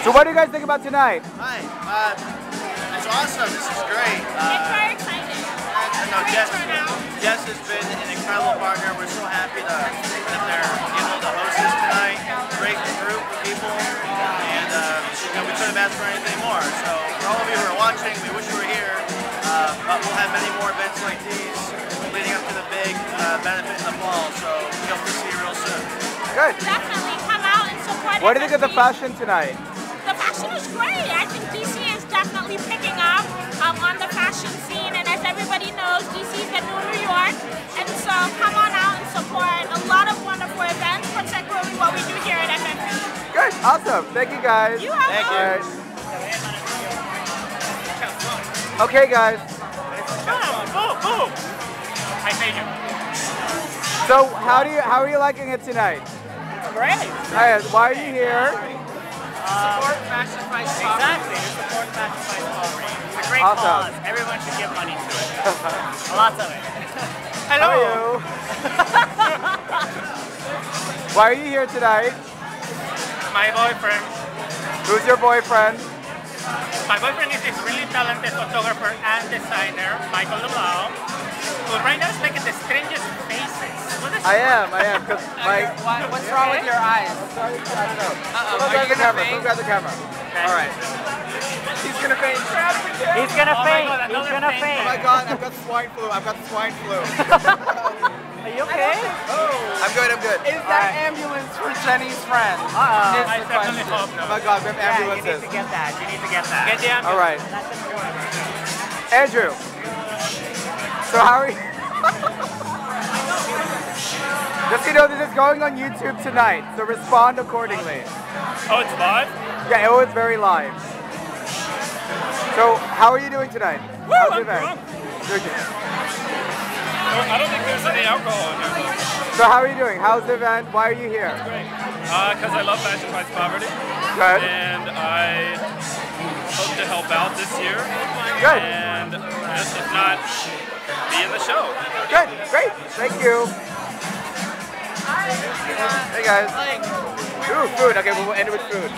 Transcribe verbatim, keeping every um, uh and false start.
So what do you guys think about tonight? Hi. Uh, it's awesome. This is great. Uh, it's very exciting. Uh, no, Jess, Jess has been an incredible partner. We're so happy to, that they're able to host us tonight. Great group of people. And uh, you know, we couldn't have asked for anything more. So for all of you who are watching, we wish you were here. Uh, but we'll have many more events like these leading up to the big uh, benefit in the fall. So we hope to see you real soon. Good. Definitely. Come out and support us. What do you think of the fashion tonight? The fashion is great. I think D C is definitely picking up um, on the fashion scene, and as everybody knows, D C is the new New York, and so come on out and support a lot of wonderful events, particularly what we do here at F M U. Good, awesome. Thank you guys. You have Thank you. Guys. Okay, guys. Boom, boom. I thank you. So, how do you? How are you liking it tonight? It's great. Right, why are you here? Support Fashion Fights Poverty. Exactly, support Fashion Fights Poverty. It's a great awesome. cause. Everyone should give money to it. Lots of it. Hello. How are you? Why are you here tonight? My boyfriend. Who's your boyfriend? My boyfriend is this really talented photographer and designer, Michael Lamau, who right now is making the strangest faces. I am, I am. Cause my, what, what's wrong with your eyes? I don't know. Uh-oh. Who grab the camera? Who grab the camera? Okay. All right. He's gonna faint. He's gonna oh faint. God, He's gonna faint. faint. Oh my God! I've got swine flu. I've got swine flu. Are you okay? Oh. I'm good. I'm good. Is All that right. ambulance for Jenny's friend? Uh oh. I definitely hope no. Oh my God! We have ambulances. Yeah, you need to get that. You need to get that. Get the ambulance. All right. That's important. Andrew. So how are you? Just so you know, this is going on YouTube tonight, so respond accordingly. Oh, it's live? Yeah, it was very live. So, how are you doing tonight? Woo, How's I'm drunk. You're good. I don't think there's any alcohol in here. So how are you doing? How's the event? Why are you here? It's great. Because uh, I love Fashion Fights Poverty. Good. And I hope to help out this year. Good. And just if not, be in the show. Good. Great. Thank you. Hey guys. Ooh, food. Okay, we'll end it with food.